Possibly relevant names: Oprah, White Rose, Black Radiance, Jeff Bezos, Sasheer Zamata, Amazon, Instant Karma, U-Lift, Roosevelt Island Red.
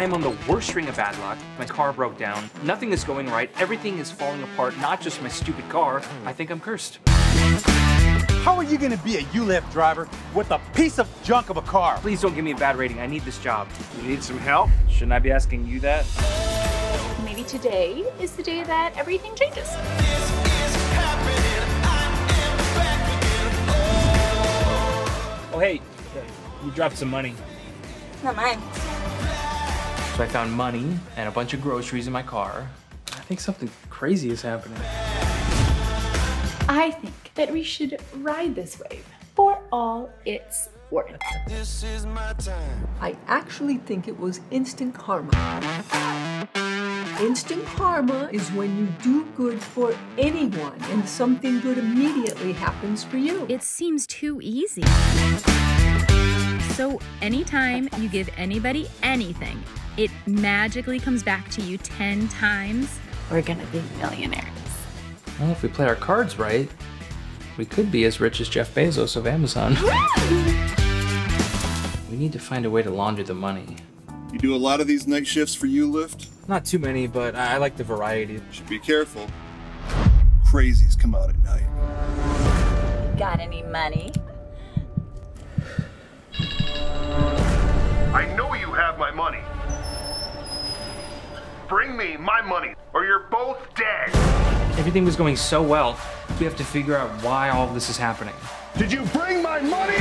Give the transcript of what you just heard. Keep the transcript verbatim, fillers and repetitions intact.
I am on the worst string of bad luck. My car broke down. Nothing is going right. Everything is falling apart. Not just my stupid car. I think I'm cursed. How are you going to be a U-Lift driver with a piece of junk of a car? Please don't give me a bad rating. I need this job. You need some help? Shouldn't I be asking you that? Maybe today is the day that everything changes. Oh, hey, you dropped some money. Not mine. So I found money and a bunch of groceries in my car. I think something crazy is happening. I think that we should ride this wave for all it's worth. This is my time. I actually think it was instant karma. Instant karma is when you do good for anyone and something good immediately happens for you. It seems too easy. So anytime you give anybody anything, it magically comes back to you ten times. We're gonna be millionaires. Well, if we play our cards right, we could be as rich as Jeff Bezos of Amazon. We need to find a way to launder the money. You do a lot of these night shifts for U-Lift? Not too many, but I like the variety. Should be careful. Crazies come out at night. Got any money? I know you have my money. Bring me my money, or you're both dead. Everything was going so well, we have to figure out why all of this is happening. Did you bring my money?